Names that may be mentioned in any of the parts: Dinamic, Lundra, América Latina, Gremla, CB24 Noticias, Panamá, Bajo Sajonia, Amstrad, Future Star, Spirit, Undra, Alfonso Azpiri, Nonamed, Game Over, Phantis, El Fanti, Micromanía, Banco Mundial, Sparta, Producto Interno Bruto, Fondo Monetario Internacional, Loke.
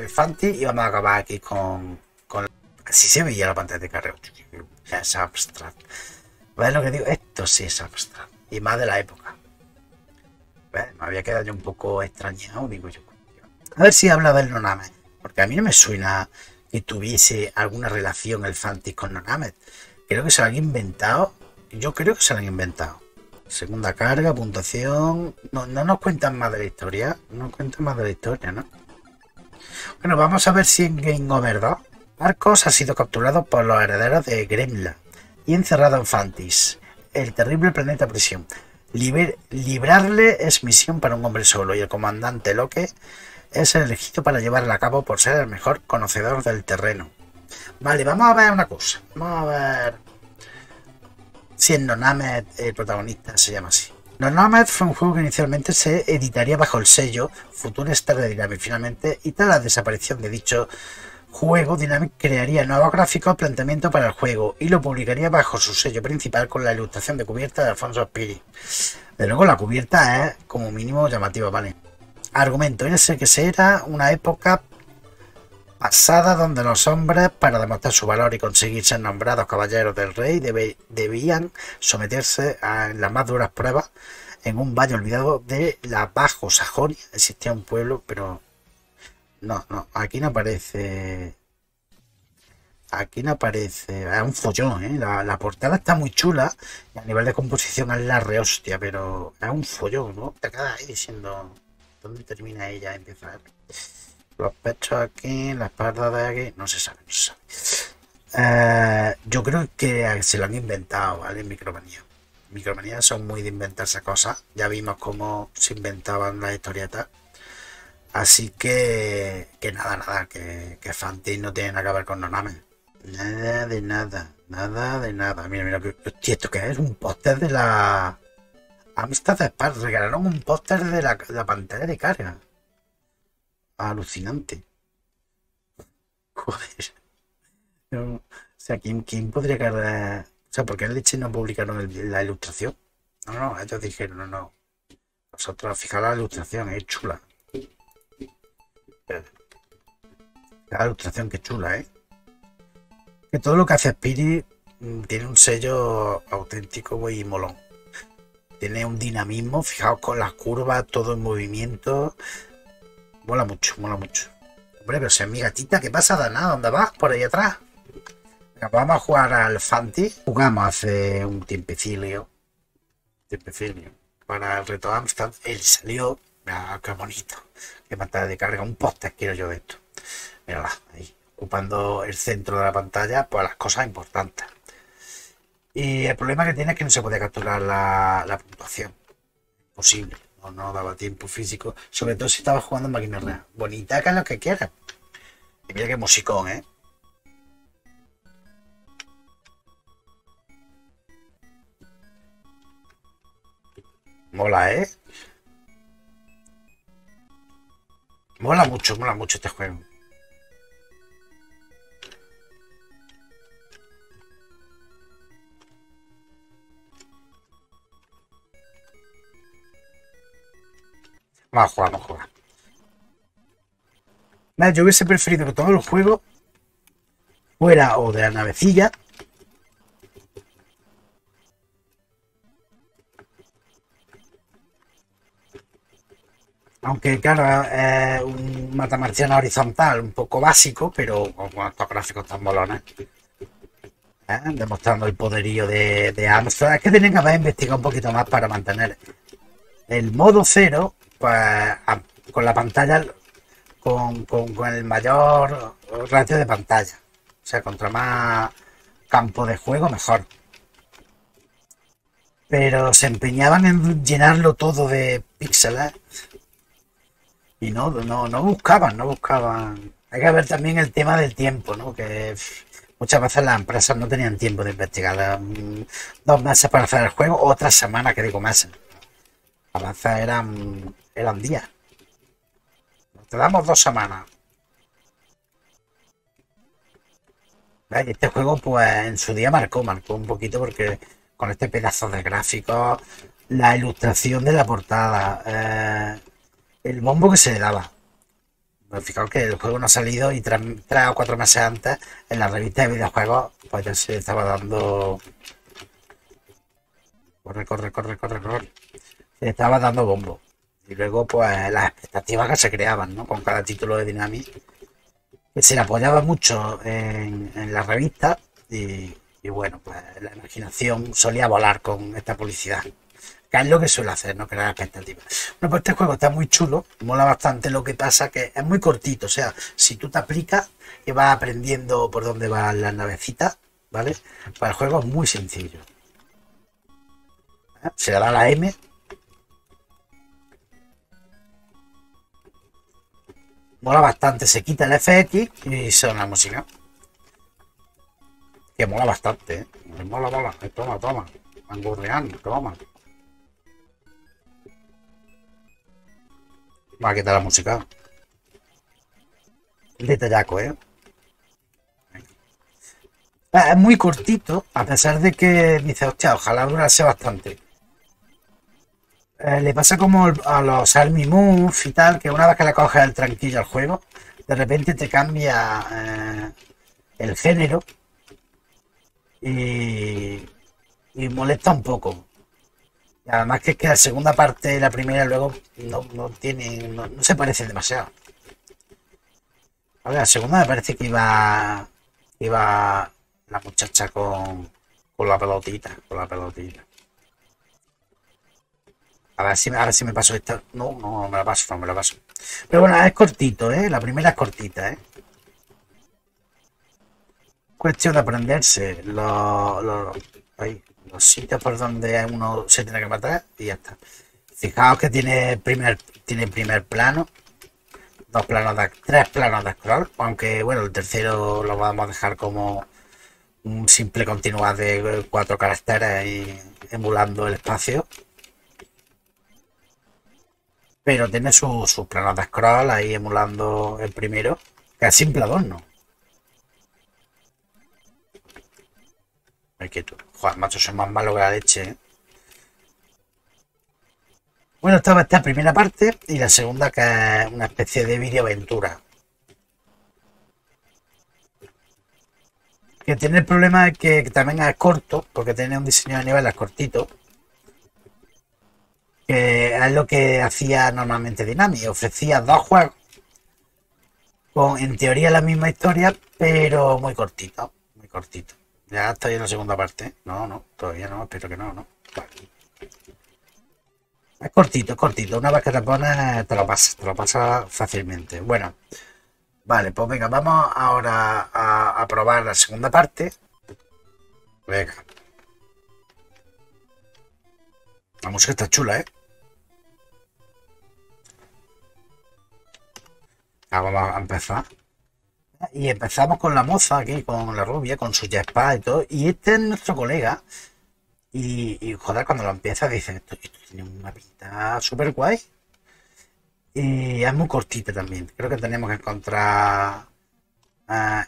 el Fanti y vamos a acabar aquí con... Si se veía la pantalla de carrera, ya es Amstrad. ¿Ves lo que digo? Esto sí es Amstrad. Y más de la época. ¿Ves? Me había quedado yo un poco extrañado, digo yo. A ver si habla del Nonamed. Porque a mí no me suena que tuviese alguna relación el Phantis con Nonamed. Creo que se lo han inventado. Yo creo que se lo han inventado. Segunda carga, puntuación... No nos cuentan más de la historia. No cuentan más de la historia, ¿no? Bueno, vamos a ver si en Game Over 2. Arcos ha sido capturado por los herederos de Gremla y encerrado en Phantis, el terrible planeta prisión. Librarle es misión para un hombre solo y el comandante Loke es el elegido para llevarla a cabo por ser el mejor conocedor del terreno. Vale, vamos a ver una cosa. Vamos a ver si en Nonamed el protagonista se llama así. Nonamed fue un juego que inicialmente se editaría bajo el sello Future Star de Dinamic. Finalmente, y tras la desaparición de dicho juego, Dinamic crearía nuevos gráficos, planteamiento para el juego y lo publicaría bajo su sello principal con la ilustración de cubierta de Alfonso Azpiri. De luego la cubierta es como mínimo llamativa, ¿vale? Argumento, era ser que se era una época pasada donde los hombres, para demostrar su valor y conseguir ser nombrados caballeros del rey, debían someterse a las más duras pruebas. En un valle olvidado de la Bajo Sajonia existía un pueblo, pero... No, aquí no aparece. Aquí no aparece. Es un follón, ¿eh? La portada está muy chula. Y a nivel de composición es la rehostia, pero es un follón, ¿no? Te quedas ahí diciendo dónde termina ella, empieza. Los pechos aquí, la espalda de aquí, no se sabe, no se sabe. Yo creo que se lo han inventado, ¿vale? Micromanía. Micromanía son muy de inventarse cosas. Ya vimos cómo se inventaban las historietas. Así que nada, que Phantis no tiene nada que ver con Nonamed. Nada de nada. Mira, hostia, ¿esto qué es? Un póster de la... Amstrad Sparta. Regalaron un póster de la pantalla de carga. Alucinante. Joder. O sea, ¿quién podría cargar? O sea, ¿por qué en Leche no publicaron la ilustración? No, ellos dijeron, no. Vosotros, fijaos la ilustración, es chula. La ilustración, que chula, ¿eh? Que todo lo que hace Spirit tiene un sello auténtico y molón. Tiene un dinamismo, fijaos con las curvas, todo en movimiento. Mola mucho, mola mucho. Hombre, pero si es mi gatita, ¿qué pasa, Dana? ¿Dónde vas? Por ahí atrás. Vamos a jugar al Fanti. Jugamos hace un tiempecilio. Para el reto Amstrad, él salió. Mira, qué bonito. Qué pantalla de carga. Un póster quiero yo de esto. Mírala, ahí, ocupando el centro de la pantalla, pues las cosas importantes. Y el problema que tiene es que no se podía capturar la puntuación. Imposible. No daba tiempo físico. Sobre todo si estaba jugando en máquina real. Bonita, que es lo que quieras. Y mira qué musicón, ¿eh? Mola, ¿eh? Mola mucho este juego. Vamos a jugar. Nada, yo hubiese preferido que todos los juegos fuera o de la navecilla . Aunque, claro, es un matamarciano horizontal, un poco básico, pero con estos gráficos tan molones. Demostrando el poderío de Amstrad. Es que tienen que haber investigado un poquito más para mantener el modo cero, pues, con la pantalla, con el mayor ratio de pantalla. O sea, contra más campo de juego, mejor. Pero se empeñaban en llenarlo todo de píxeles. Y no buscaban. Hay que ver también el tema del tiempo, ¿no? Que muchas veces las empresas no tenían tiempo de investigar. 2 meses para hacer el juego, otras semanas, que digo meses. A veces eran días. Te damos 2 semanas. Este juego, pues, en su día marcó un poquito, porque con este pedazo de gráficos, la ilustración de la portada... El bombo que se le daba. Pues fijaos que el juego no ha salido y tres o cuatro meses antes en la revista de videojuegos pues ya se estaba dando... Corre. Se estaba dando bombo. Y luego pues las expectativas que se creaban, ¿no? Con cada título de Dinamic. Se le apoyaba mucho en la revista y bueno, pues la imaginación solía volar con esta publicidad. Que es lo que suele hacer, ¿no? Crear expectativas. Bueno, pues este juego está muy chulo, mola bastante, lo que pasa que es muy cortito, o sea, si tú te aplicas y vas aprendiendo por dónde van las navecitas, ¿vale? Para el juego es muy sencillo. ¿Eh? Se le da la M. Mola bastante, se quita el FX y suena la música. Que mola bastante, ¿eh? Mola. Toma. Angurreando, toma. Va a quitar la música. Detallaco, ¿eh? Es muy cortito, a pesar de que dice, hostia, ojalá durase bastante. Le pasa como a los Army Move y tal, que una vez que le coges el tranquillo al juego, de repente te cambia el género y molesta un poco. Además que es que la segunda parte y la primera luego no se parecen demasiado. A ver, la segunda me parece que iba la muchacha con la pelotita, A ver si me paso esta. No, me la paso. Pero bueno, es cortito, ¿eh? La primera es cortita, ¿eh? Cuestión de aprenderse los sitios por donde uno se tiene que matar y ya está. Fijaos que tiene primer plano, tres planos de scroll, aunque bueno, el tercero lo vamos a dejar como un simple continuado de 4 caracteres y emulando el espacio. Pero tiene sus planos de scroll ahí emulando el primero, que es simple adorno. Joder, macho, son más malos que la leche, ¿eh? Bueno, estaba esta primera parte y la segunda, que es una especie de videoaventura. Que tiene el problema de que también es corto, porque tiene un diseño de niveles cortito. Que es lo que hacía normalmente Dinamic. Ofrecía 2 juegos con, en teoría, la misma historia, pero muy cortito, muy cortito. Ya estoy en la segunda parte. No, todavía no, espero que no. Vale. Es cortito, es cortito. Una vez que te pones, te lo pasa fácilmente. Bueno, vale, pues venga, vamos ahora a probar la segunda parte. Venga. La música está chula, ¿eh? Ahora vamos a empezar. Y empezamos con la moza aquí, con la rubia, con su jetpack y todo. Y este es nuestro colega. Y joder, cuando lo empieza dice, esto tiene una pinta súper guay. Y es muy cortito también. Creo que tenemos que encontrar...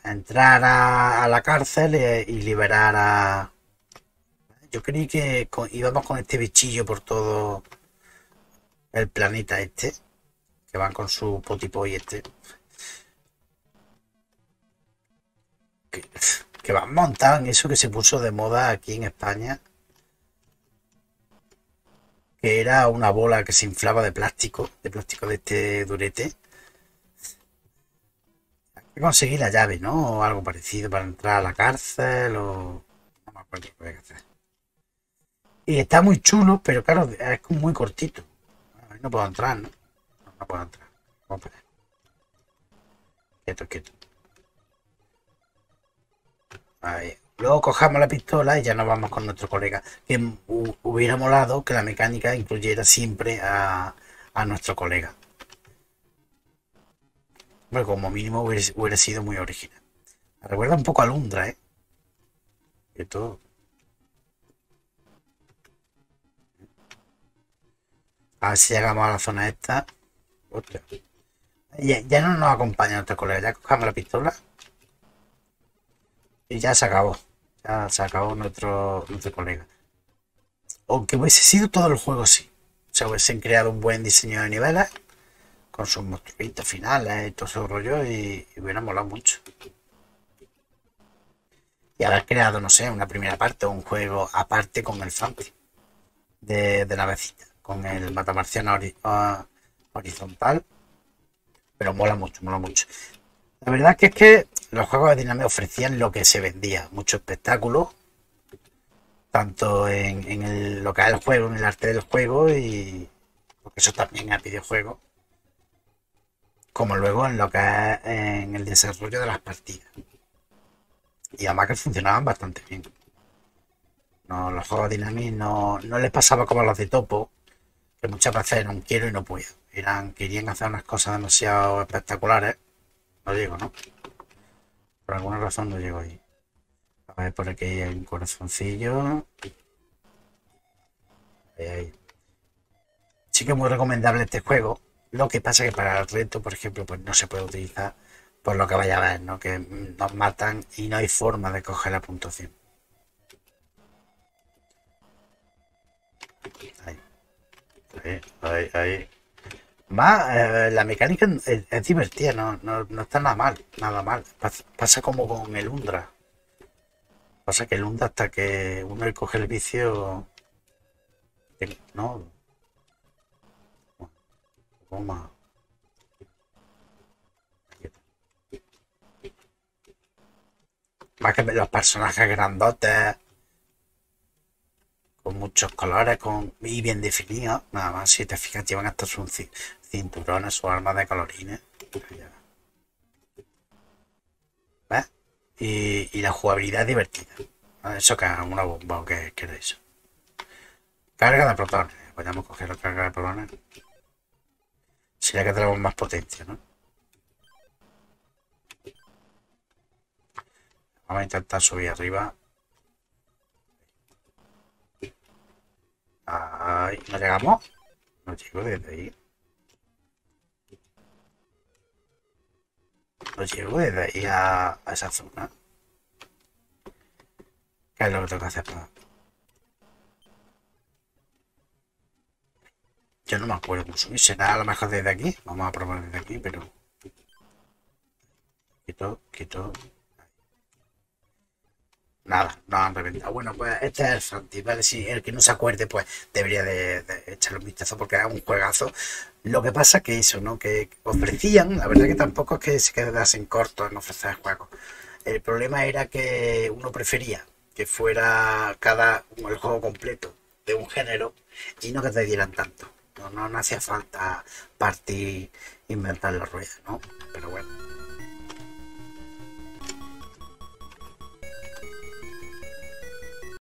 entrar a la cárcel y liberar a... Yo creí que íbamos con este bichillo por todo el planeta este. Que van con su potipoy este. Que van montados en eso que se puso de moda aquí en España, que era una bola que se inflaba de plástico de este durete. Hay que conseguir la llave, ¿no? O algo parecido para entrar a la cárcel o... No me acuerdo lo que había que hacer. Y está muy chulo, pero claro, es muy cortito. No puedo entrar, ¿no? No puedo entrar. Vamos a parar. Quieto. A ver, luego cojamos la pistola y ya nos vamos con nuestro colega. Que hubiera molado que la mecánica incluyera siempre a nuestro colega. Bueno, como mínimo hubiera sido muy original. Me recuerda un poco a Lundra, ¿eh? Esto. A ver si llegamos a la zona esta. Otra. Ya no nos acompaña nuestro colega. Ya cojamos la pistola. Y ya se acabó nuestro colega. Aunque hubiese sido todo el juego, sí. O sea, hubiesen creado un buen diseño de niveles, con sus monstruitos finales y todo ese rollo, y hubiera molado mucho. Y haber creado, no sé, una primera parte o un juego aparte con el Fanti de la vecita, con el matamarciano horizontal, pero mola mucho, mola mucho. La verdad es que los juegos de Dinamic ofrecían lo que se vendía, mucho espectáculo, tanto en lo que es el juego, en el arte del juego, y porque eso también es videojuego, como luego en lo que es en el desarrollo de las partidas. Y además que funcionaban bastante bien. No, los juegos de Dinamic no les pasaba como los de Topo, que muchas veces eran un quiero y no puedo. Querían hacer unas cosas demasiado espectaculares. No llego, ¿no? Por alguna razón no llego ahí. A ver, por aquí hay un corazoncillo. Ahí. Sí que es muy recomendable este juego. Lo que pasa es que para el reto, por ejemplo, pues no se puede utilizar por lo que vaya a ver, ¿no? Que nos matan y no hay forma de coger la puntuación. Ahí. Ahí. Más, la mecánica es divertida, no está nada mal, nada mal. Pasa como con el Undra. Pasa que el Undra, hasta que uno le coge el vicio, no. Toma. Más que los personajes grandotes, con muchos colores y bien definidos. Nada más, si te fijas, llevan hasta sus cinturones, sus armas de colorines. ¿Ves? Y la jugabilidad es divertida. Eso que es una bomba o que queréis. Carga de protones. Podemos coger la carga de protones. Sería que tenemos más potencia, ¿no? Vamos a intentar subir arriba. Ahí, ¿no llegamos? No llego desde ahí. No llego desde ahí a esa zona. ¿Qué es lo que tengo que hacer? Yo no me acuerdo cómo subir. Será a lo mejor desde aquí. Vamos a probar desde aquí, pero... Quito. Nada, no han reventado. Bueno, pues este es el Fanti, ¿vale? Si el que no se acuerde, pues debería de echarle un vistazo porque era un juegazo. Lo que pasa que eso, ¿no? Que ofrecían, la verdad que tampoco es que se quedasen cortos en ofrecer juegos. El problema era que uno prefería que fuera el juego completo de un género y no que te dieran tanto. No hacía falta partir, inventar la rueda, ¿no? Pero bueno.